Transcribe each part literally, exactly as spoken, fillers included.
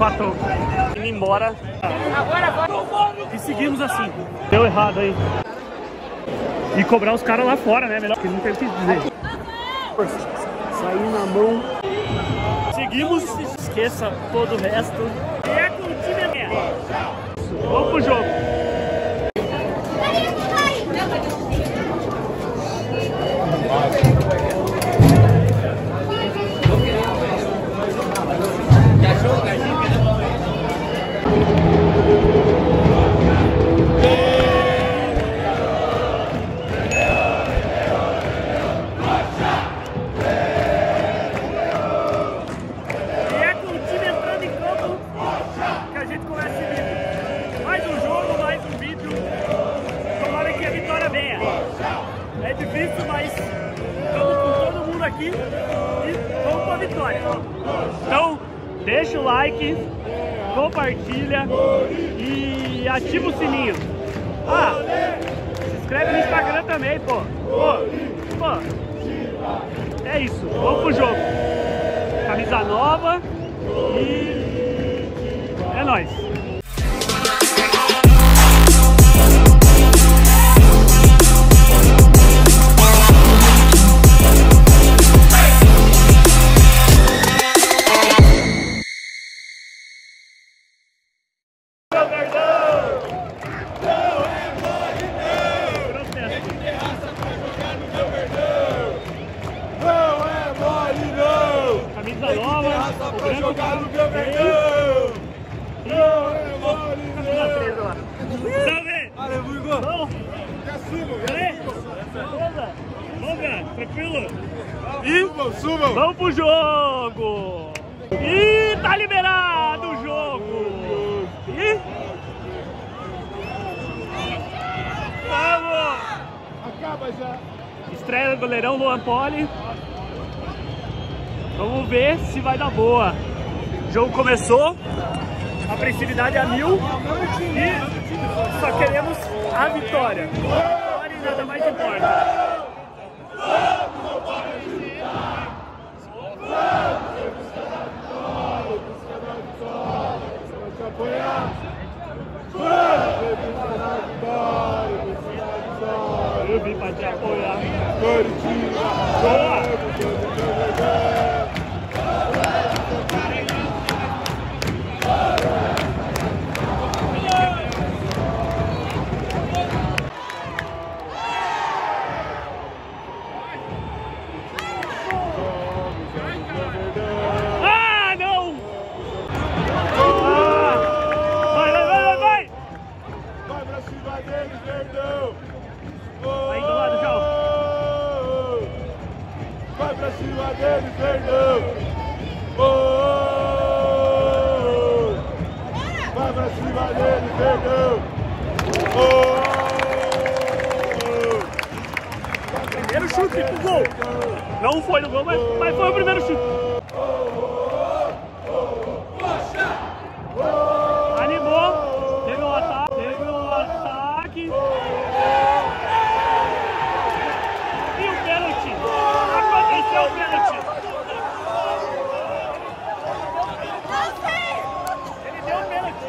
empatou. Indo embora. Agora, agora. E seguimos assim. Deu errado aí. E cobrar os caras lá fora, né? Melhor, porque não tem o que dizer. Saiu na mão. Seguimos. Esqueça todo o resto. E a Coritiba é minha. Vamos pro jogo. É difícil, mas estamos com todo mundo aqui e vamos para a vitória. Então, deixa o like, compartilha e ativa o sininho. Ah, se inscreve no Instagram também, pô. Pô, pô. É isso, vamos pro jogo. Camisa nova e é nóis. Pra jogar no meu vermelho! Não é mole, não! Valeu, Igor! Bom! Já subo, beleza? Bom, cara, tranquilo? E subam, subam! Vamos pro jogo! E tá liberado o jogo! E... Vamos! Acaba já! Estreia do goleirão Luan Poli. Vamos ver se vai dar boa. O jogo começou, a agressividade é a mil e só queremos a vitória. Vitória e nada mais importa. Eu vim pra te apoiar. Coritiba! Primeiro chute pro gol. Não foi no gol, mas, mas foi o primeiro chute. Animou. Teve um ataque. Teve um ataque. E o pênalti. Aconteceu o pênalti. Ele deu o pênalti.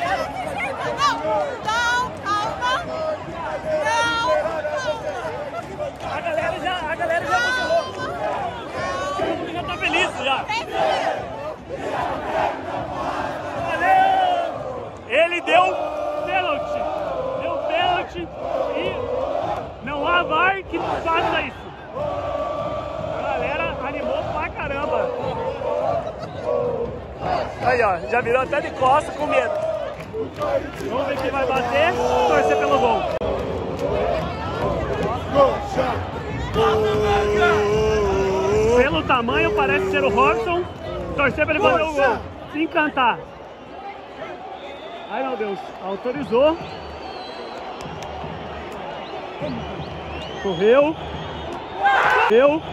Ele deu pênalti, deu pênalti e não há V A R que faça isso. A galera animou pra caramba. Aí ó, já virou até de costas com medo. Vamos ver quem vai bater, torcer pelo gol. Pelo tamanho parece ser o Robson, torcer pra ele fazer o gol, se encantar. Ai meu Deus, autorizou. Correu. Correu. Gol! Gol!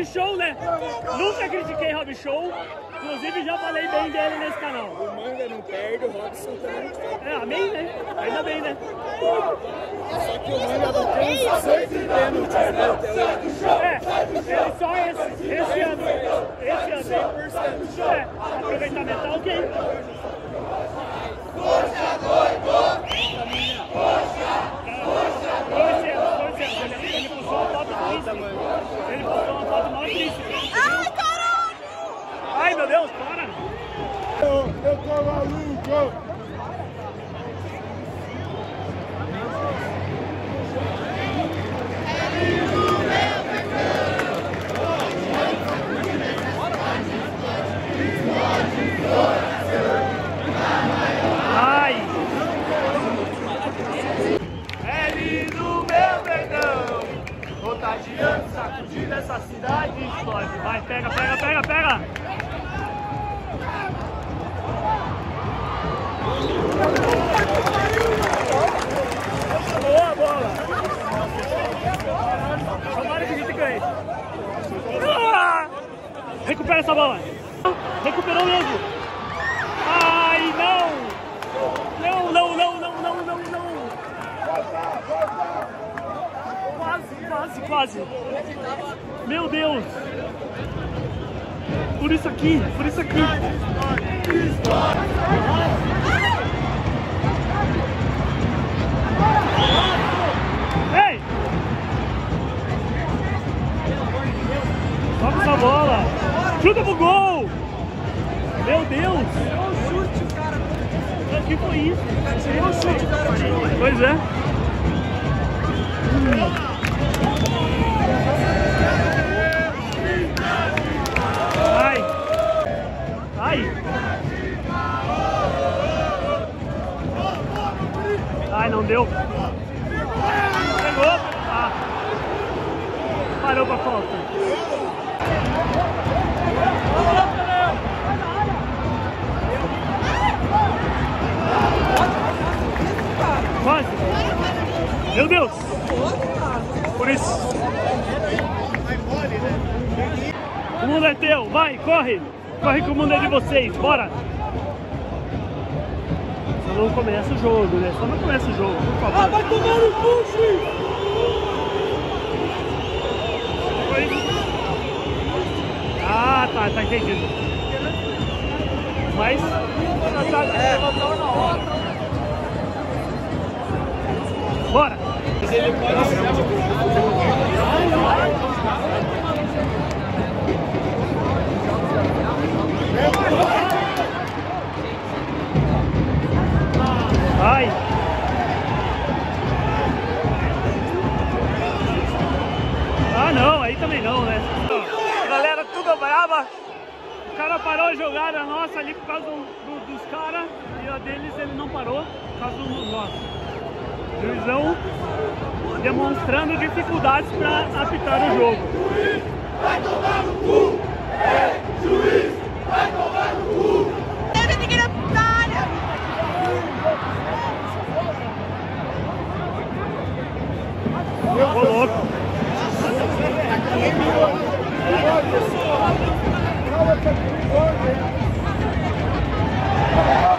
Rob Show, né? Nunca critiquei Rob Show. Inclusive, já falei bem dele nesse canal. O Manga não perde, o Robson também. É, amém, né? Ainda bem, né? Só que o Manga não tem cento e trinta pênaltis, né? É, ele só esse, esse ano. Esse ano, cem por cento. É, aproveitamento tá ok. Força, doido! Força! Força, doido! Ele postou uma foto triste. Ele postou uma foto mó triste. Ai, caralho! Ai, meu Deus, para! Eu, eu tô maluco! Sacudindo essa cidade e explode. Vai, pega, pega, pega, pega! Boa bola! Tomara que a gente ganhe. Recupera essa bola! Recuperou mesmo! Ai, não! Não, não, não, não, não, não, não! Quase, quase. Meu Deus. Por isso aqui, por isso aqui. Ei! Toca essa bola. Chuta pro gol. Meu Deus. O que foi isso? Pois é. Hum. Ai! Ai! Ai, não deu! Pegou! Ah. Parou pra falta! Quase! Meu Deus! Por isso! O mundo é teu, vai, corre! Corre que o mundo é de vocês, bora! Só não começa o jogo, né? Só não começa o jogo, por favor. Ah, vai tomar no push! Ah, tá, tá entendido. Mas... É. Bora! Ele pode... Ai! Ah não, aí também não, né? Galera, tudo brava. O cara parou de jogar a nossa ali por causa do, do, dos caras. E a deles ele não parou por causa dos nossos. Juizão demonstrando dificuldades para apitar o jogo. Juiz, vai tomar no cu! É, juiz, vai tomar no cu! Ô louco!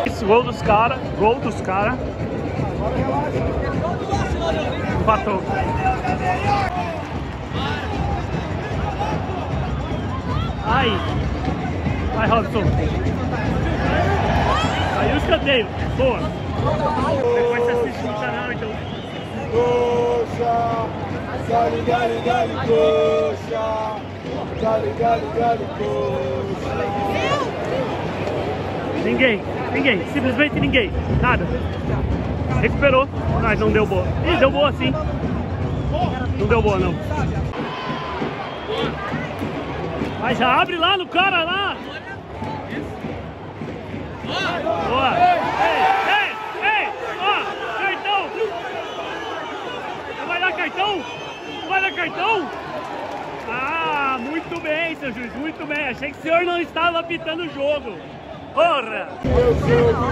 Esse gol dos caras, gol dos caras. Empatou. Ai! Vai, Robson! Aí o escanteio, boa! Depois você assiste no canal, então. Coxa, gali, gali, gali, coxa, gali, gali, gali, coxa. Ninguém, ninguém, simplesmente ninguém, nada. Recuperou, mas não deu boa. Ih, deu boa sim. Não deu boa não. Mas já abre lá no cara lá. Boa. Ei, ei. Cartão? Vai dar cartão? Ah, muito bem, seu juiz, muito bem. Achei que o senhor não estava apitando o jogo. Porra! Eu sou do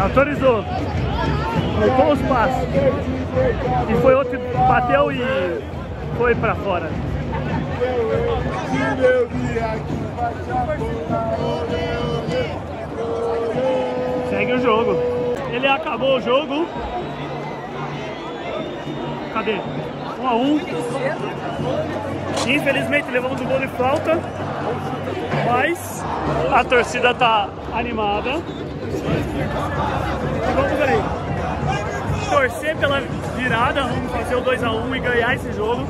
autorizou. Voltou os passos. E foi outro que bateu e foi pra fora. eu vi aqui, bate a bola, olê, olê. Segue o jogo. Ele acabou o jogo. Cadê? um a um. Infelizmente levamos o gol de flauta, mas a torcida tá animada. Vamos ver. Torcer pela virada, vamos fazer o dois a um e ganhar esse jogo,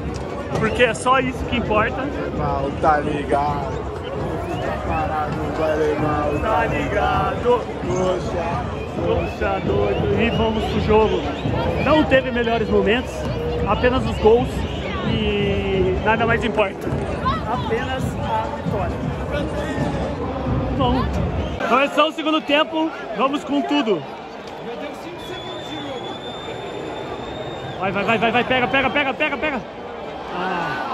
porque é só isso que importa. Mal, tá ligado? Parado, tá ligado? Poxa, doido. E vamos pro jogo. Não teve melhores momentos, apenas os gols e nada mais importa. Apenas a vitória. Bom, começou o segundo tempo, vamos com tudo. Vai, vai, vai, vai, vai, pega, pega, pega, pega, pega. Ah.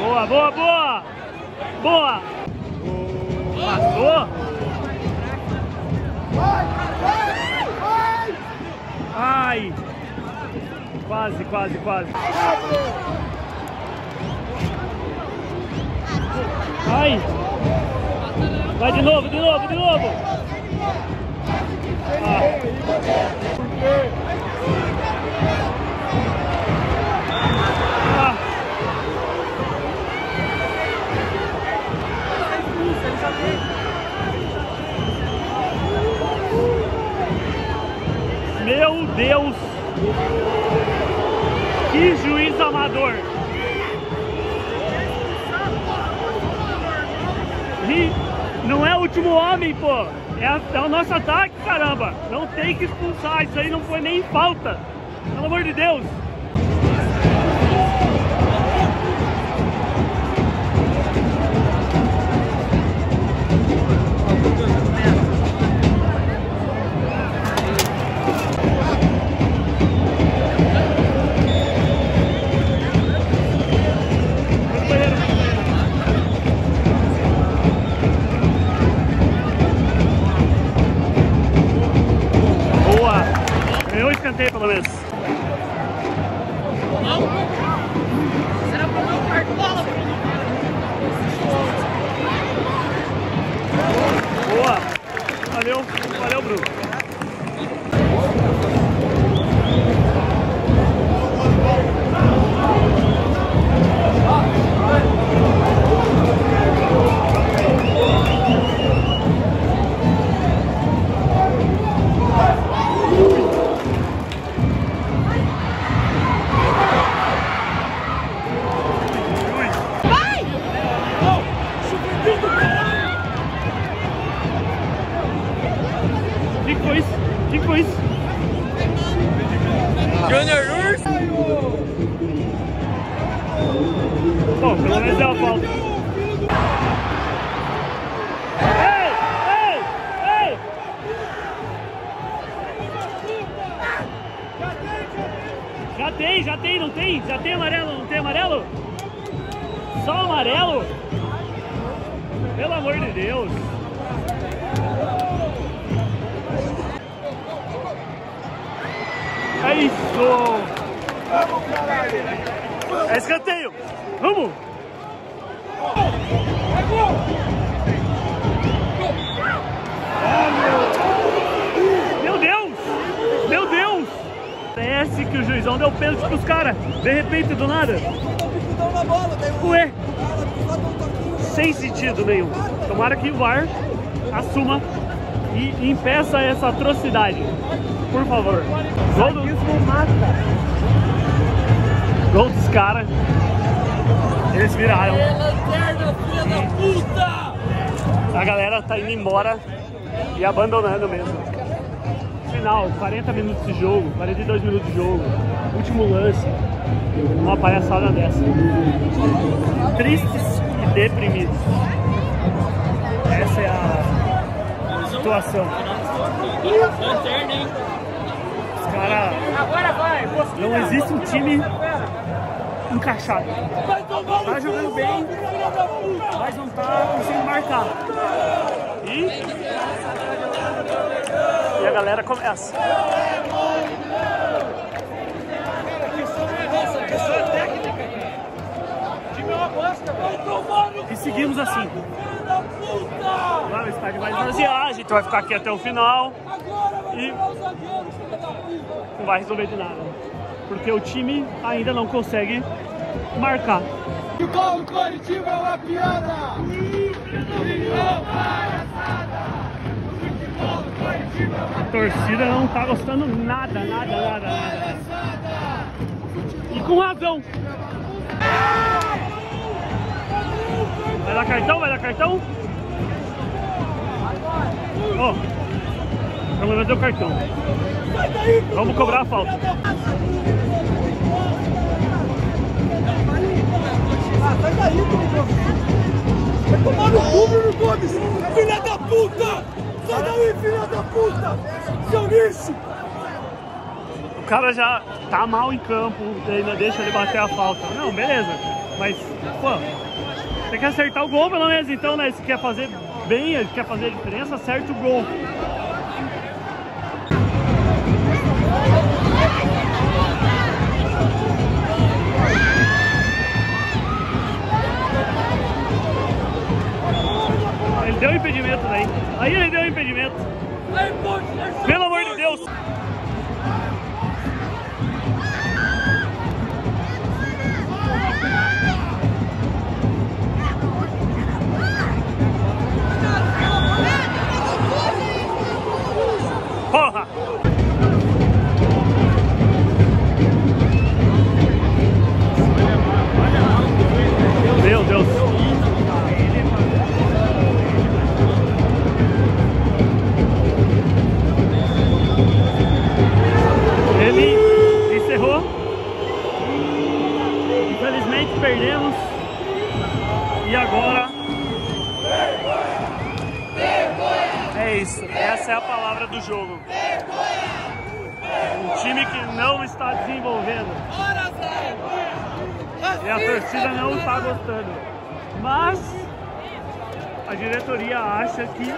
Boa, boa, boa! Boa! Passou? Ai! Quase, quase, quase! Ai! Vai de novo, de novo, de novo! Ah. Meu Deus! Que juiz amador! E não é o último homem, pô! É, a, é o nosso ataque, caramba! Não tem que expulsar, isso aí não foi nem falta! Pelo amor de Deus! Pelo menos. Será pra não perder bola? Boa! Valeu, valeu, Bruno. Bom, pelo menos é uma falta. Ei! Ei! Ei! Já tem, já tem, não tem? Já tem amarelo, não tem amarelo? Só amarelo? Pelo amor de Deus! É isso! É escanteio! Vamos! Meu Deus! Meu Deus! Parece que o juizão deu pênalti pros caras! De repente, do nada! Ué! Sem sentido nenhum! Tomara que o V A R assuma e impeça essa atrocidade! Por favor! Gol dos caras. Eles viraram. É lanterna, filha da puta! A galera tá indo embora e abandonando mesmo. Final, quarenta minutos de jogo, quarenta e dois minutos de jogo. Último lance. Uma palhaçada dessa. Tristes e deprimidos. Essa é a situação. Lanterna, hein? Os caras não existe um time encaixado. Tá jogando bem, mas não tá conseguindo marcar. E... e a galera começa. E seguimos assim. Lá o estádio vai esvaziar, a gente vai ficar aqui até o final. E não vai resolver de nada, porque o time ainda não consegue marcar. E o gol do Coritiba é uma piada. A torcida não tá gostando nada, nada, nada, nada. E com razão. Vai dar cartão, vai dar cartão. Ó, oh, não vai dar o cartão. Vamos cobrar a falta. Ah, sai daí, Gomes! Vai tomar no cubo no Gomes! Filha da puta! Sai daí, filha da puta! Seu lixo! O cara já tá mal em campo, ainda deixa ele bater a falta. Não, beleza. Mas, pô, tem que acertar o gol pelo menos então, né? Se quer fazer bem, se quer fazer a diferença, acerta o gol. Deu impedimento daí. Aí ele deu impedimento. Pelo amor de Deus. Porra! Meu Deus. Perdemos e agora é isso, essa é a palavra do jogo. Um time que não está desenvolvendo e a torcida não está gostando, mas a diretoria acha que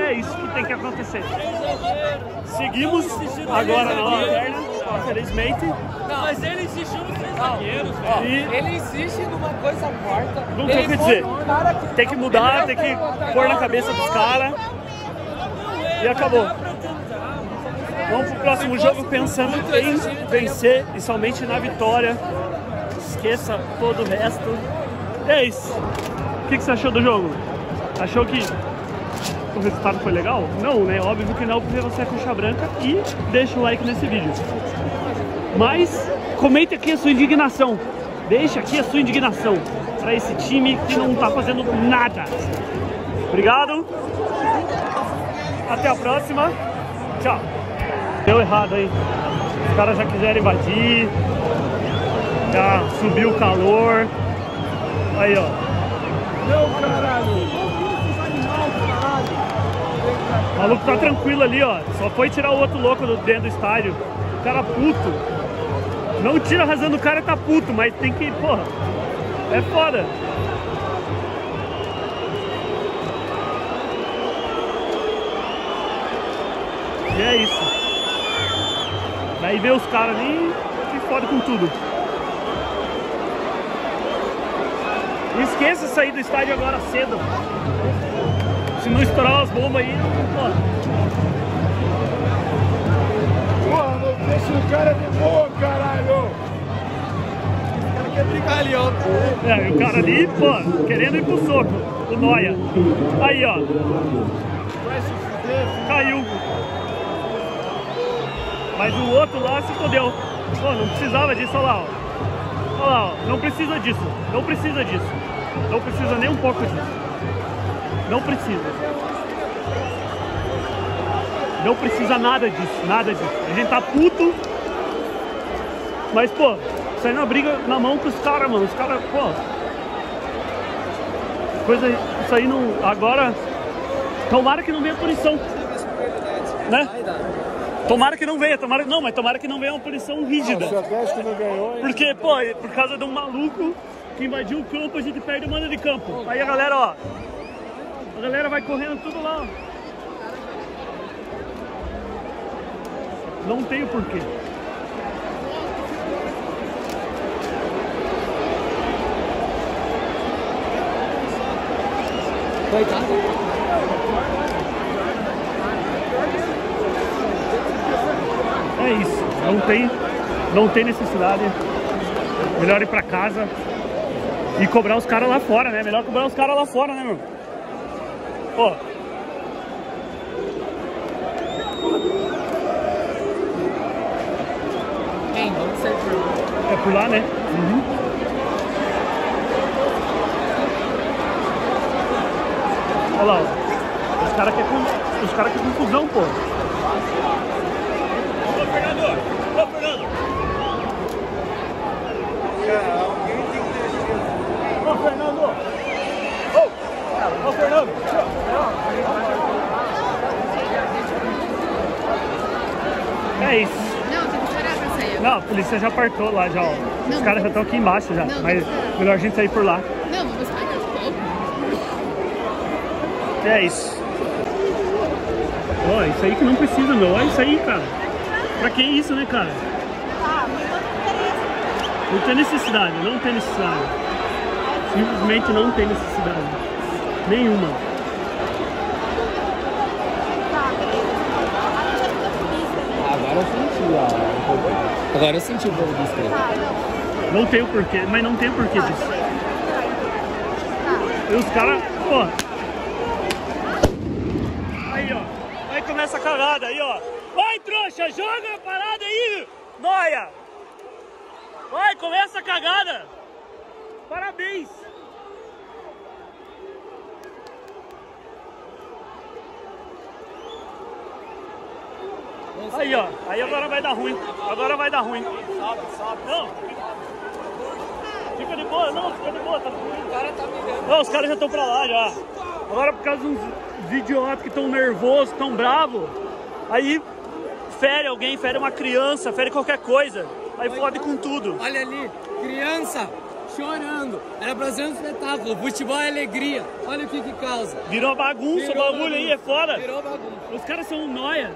é isso que tem que acontecer. Seguimos agora na lanterna. Infelizmente. Não, mas ele insistiu nos três zagueiros, velho. E... ele insiste numa coisa morta. Não tem o que dizer. Que... tem que mudar, tem que pôr na cabeça dos caras. E acabou. Vamos pro próximo jogo pensando em vencer e somente na vitória. Esqueça todo o resto. É isso. O que você achou do jogo? Achou que o resultado foi legal? Não, né? Óbvio que não, porque você é coxa branca. E deixa o like nesse vídeo. Mas comenta aqui a sua indignação. Deixa aqui a sua indignação para esse time que não tá fazendo nada. Obrigado. Até a próxima. Tchau. Deu errado aí. Os caras já quiserem invadir. Já subiu o calor. Aí, ó. Meu caralho. O maluco tá tranquilo ali, ó. Só foi tirar o outro louco do, dentro do estádio. O cara puto. Não tira a razão do cara que tá puto, mas tem que, porra. É foda. E é isso. Daí vê os caras ali e foda com tudo. Não esqueça de sair do estádio agora cedo. Se não estourar as bombas aí, não pode. Porra, não deixa o cara de boa, caralho! O cara quer brincar ali, ó. É, o cara ali, pô, querendo ir pro soco, o Noia. Aí, ó. Caiu. Mas o outro lá se fodeu. Pô, não precisava disso, olha lá, ó. Olha lá, ó. Não precisa disso. Não precisa disso. Não precisa nem um pouco disso. Não precisa. Não precisa nada disso, nada disso. A gente tá puto. Mas, pô, saindo a briga na mão com os caras, mano. Os caras, pô. Coisa. Isso aí não. Agora. Tomara que não venha punição. Né? Tomara que não venha, tomara, não, mas tomara que não venha uma punição rígida. Ah, o que não ganhou, hein? Porque, pô, por causa de um maluco que invadiu o campo, a gente perde o mando de campo. Aí a galera, ó, a galera vai correndo tudo lá, ó. Não tem o porquê. Coitado. É isso. Não tem, não tem necessidade. Melhor ir pra casa e cobrar os caras lá fora, né? Melhor cobrar os caras lá fora, né, meu? Pô. É pular, né? Uhum. Olha lá, ó. Os caras que é com... Os caras que é confusão, pô. Ô, Fernando! Ô, Fernando! Alguém tem que ter. Ô, Fernando! Ô, Fernando! É isso. Não, a polícia já apartou lá, já, ó. Não, os caras já estão aqui embaixo já, não, mas não. Melhor a gente sair por lá. Não, vamos parar de pouco. É isso. Ó, oh, isso aí que não precisa, meu. Olha isso aí, cara. Pra que isso, né, cara? Não tem necessidade, não tem necessidade. Simplesmente não tem necessidade. Nenhuma. Agora eu senti, ó. Agora eu senti o povo disso. Não tem o porquê, mas não tem o porquê disso. E os caras, pô. Aí, ó. Aí começa a cagada aí, ó. Vai, trouxa, joga a parada aí, noia. Vai, começa a cagada. Parabéns. Aí, ó. Aí agora vai dar ruim. Agora vai dar ruim. Sobe, sobe. Não. Fica de boa. Não, fica de boa. Tá ruim. O cara tá brigando. Não, os caras já estão pra lá, já. Agora por causa de uns idiotas que estão nervosos, tão bravos, aí fere alguém, fere uma criança, fere qualquer coisa. Aí fode com tudo. Olha ali. Criança chorando. Era Brasil no espetáculo. Futebol é alegria. Olha o que que causa. Virou bagunça. Virou o bagulho bagunça. Aí é fora. Virou bagunça. Os caras são nóia.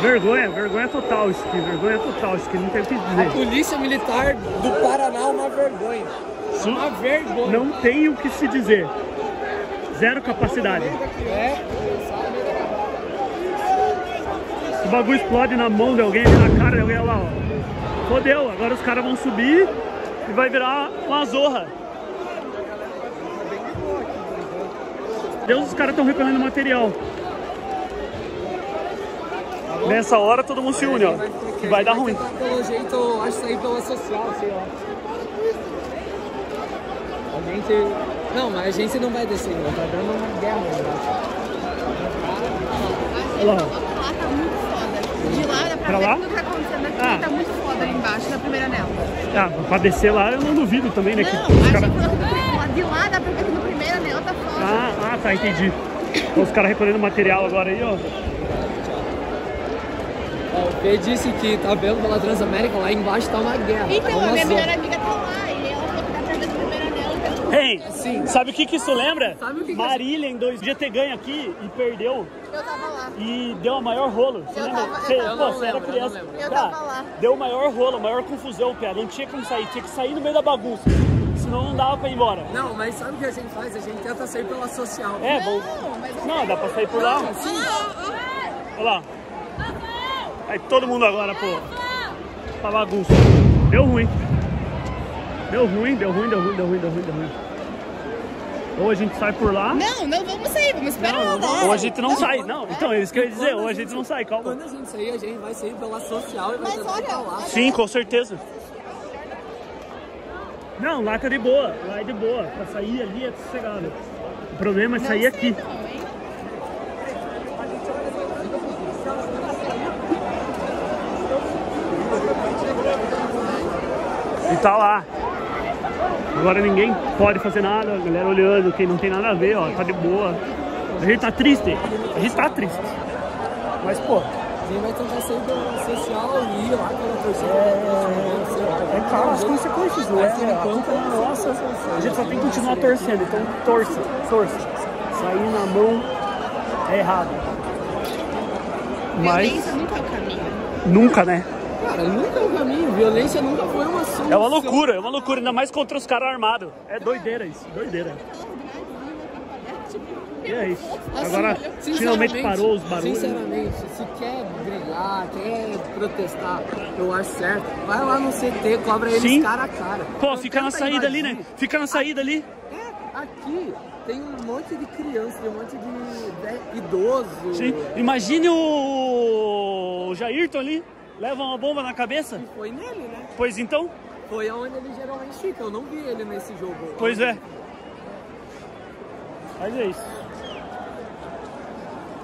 Vergonha, vergonha total isso aqui, vergonha total isso aqui, não tem o que dizer. A polícia militar do Paraná é uma vergonha. Sim. Uma vergonha. Não tem o que se dizer. Zero capacidade. É. O bagulho explode na mão de alguém, na cara de alguém, olha lá, ó. Fodeu, agora os caras vão subir e vai virar uma zorra. Deus, os caras estão recolhendo material. Nessa hora todo mundo se une, ó, que vai dar ruim. Pelo jeito, acho que sair pela social, sei lá. A gente... Não, mas a gente não vai descer, não. Tá dando uma guerra, né? Olha lá. Lá tá muito foda. De lá, dá pra ver tudo que tá acontecendo aqui, tá muito foda ali embaixo, na primeira anel. Ah, pra descer lá eu não duvido também, né? Não, de lá dá pra ver que no primeiro anel tá foda. Ah, ah, tá, entendi. Os caras recolhendo material agora aí, ó. O P disse que tá vendo pela Transamérica, lá embaixo tá uma guerra. Então, a minha melhor amiga tá lá e ela falou que tá perdendo a primeira anel. Ei, assim, sabe o que que isso lembra? Sabe o que Marília, que... em dois dias, ter ganho aqui e perdeu. Eu tava lá. E deu a maior rolo. Você eu lembra? Tava, você, eu pô, não você lembro, era criança. Eu, não eu tava lá. Deu o maior rolo, a maior confusão, cara. Não tinha como sair, tinha que sair no meio da bagunça. Senão não dava pra ir embora. Não, mas sabe o que a gente faz? A gente tenta sair pela social. É, bom. Não, não, dá pra sair por não, lá. Sim. Olha lá. Aí todo mundo agora, pô, pra bagunça. Deu ruim. Deu ruim, deu ruim, deu ruim, deu ruim, deu ruim, deu ruim. Ou a gente sai por lá. Não, não vamos sair, vamos esperar. Não, não, ou a gente não, não sai, não. É. Então, é isso que eu ia dizer, ou a gente, a gente não sai, calma. Quando a gente sair, a gente vai sair pela social e vai tentar lá. Sim, com certeza. Não, lá tá de boa, lá é de boa. Pra sair ali é sossegado. O problema é sair não, aqui. Não. E tá lá. Agora ninguém pode fazer nada, a galera olhando, quem não tem nada a ver, ó, tá de boa. A gente tá triste, a gente tá triste. Mas, pô, quem vai tentar sair do essencial ali, lá pela torcida, é claro, as consequências, né? A culpa é nossa, a gente só tem que continuar torcendo, então torça, torça. Sair na mão é errado. Mas violência nunca é o caminho. Nunca, né? Cara, nunca é o caminho, violência nunca foi uma solução. É uma loucura, é uma loucura, ainda mais contra os caras armados. É doideira isso, doideira. E é isso. Assim, agora finalmente parou os barulhos. Sinceramente, se quer brigar, quer protestar, eu acho certo. Vai lá no C T, cobra eles Sim. cara a cara. Pô, não fica na saída ali, né? Fica na saída aqui, ali. É, aqui tem um monte de criança, tem um monte de idoso. Sim. Imagine o, o Jairton ali, leva uma bomba na cabeça. E foi nele, né? Pois então. Foi aonde ele geralmente fica, eu não vi ele nesse jogo. Pois é. Mas é isso.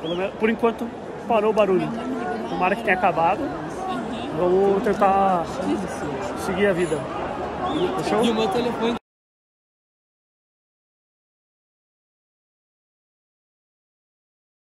Pelo menos, por enquanto, parou o barulho. Tomara que tenha acabado. Vamos tentar seguir a vida. Fechou? E o meu telefone...